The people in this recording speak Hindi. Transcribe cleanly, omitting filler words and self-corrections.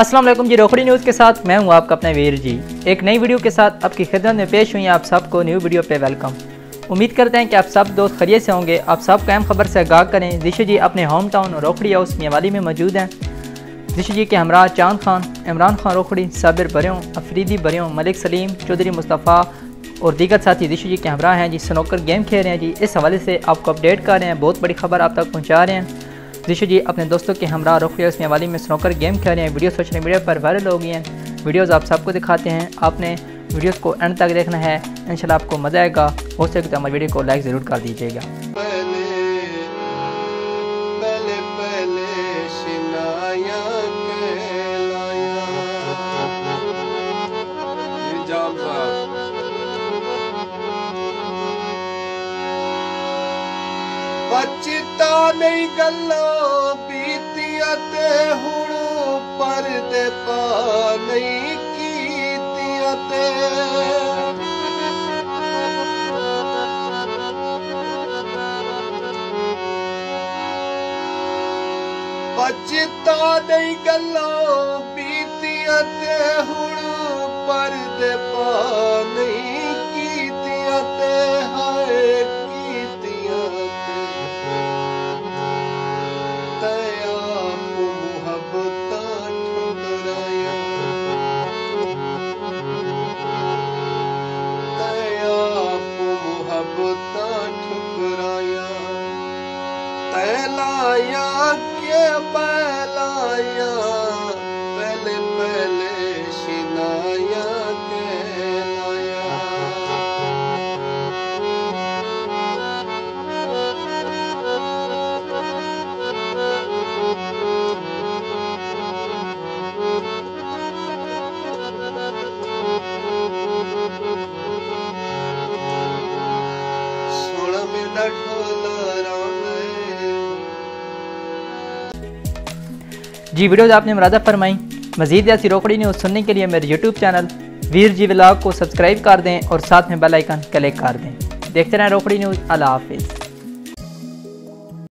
अस्सलाम वालेकुम जी, रोखड़ी न्यूज़ के साथ मैं हूं आपका अपना वीर जी। एक नई वीडियो के साथ आपकी खिदमत में पेश हुई आप सबको न्यू वीडियो पे वेलकम। उम्मीद करते हैं कि आप सब दोस्त खैरियत से होंगे। आप सबको अहम खबर से आगाह करें, दिशू जी अपने home town Rokhri house Mianwali में मौजूद हैं। दिशू जी के हमरा चांद खान, इमरान खान रोखड़ी, साबिर बरेऊ, अफरीदी बरेऊ, मलिक सलीम चौधरी, मुस्तफ़ा और दीगर साथी दिशू जी के हमरा हैं जी, स्नोकर गेम खेल रहे हैं जी। इस हवाले से आपको अपडेट कर रहे हैं, बहुत बड़ी खबर आप तक पहुँचा रहे हैं। दिशू जी अपने दोस्तों के हमरा रोखड़ी हाउस मियावाली में स्नोकर गेम खेल रहे हैं। वीडियो सोशल मीडिया पर वायरल हो गई हैं, वीडियोस आप सबको दिखाते हैं। आपने वीडियोस को एंड तक देखना है, इंशाल्लाह आपको मज़ा आएगा। हो सके तो हमारे वीडियो को लाइक ज़रूर कर दीजिएगा। बचता नहीं गलों बीतिया ते हुणों पर दे पा नहीं कीतिया ते बचता नहीं गलों बीतिया ते हुणों पर दे पा नहीं कीतिया ते हाय के बलाया पहले पहले शिनाया कहलाया सुन मेरा ढोला जी। वीडियोज़ आपने मुरादा फरमाई। मज़ीद ऐसी रोकड़ी न्यूज़ सुनने के लिए मेरे YouTube channel Veer ji blog को सब्सक्राइब कर दें और साथ में बेल आइकन क्लिक कर दें। देखते रहें रोकड़ी न्यूज़। अल्लाह हाफिज़।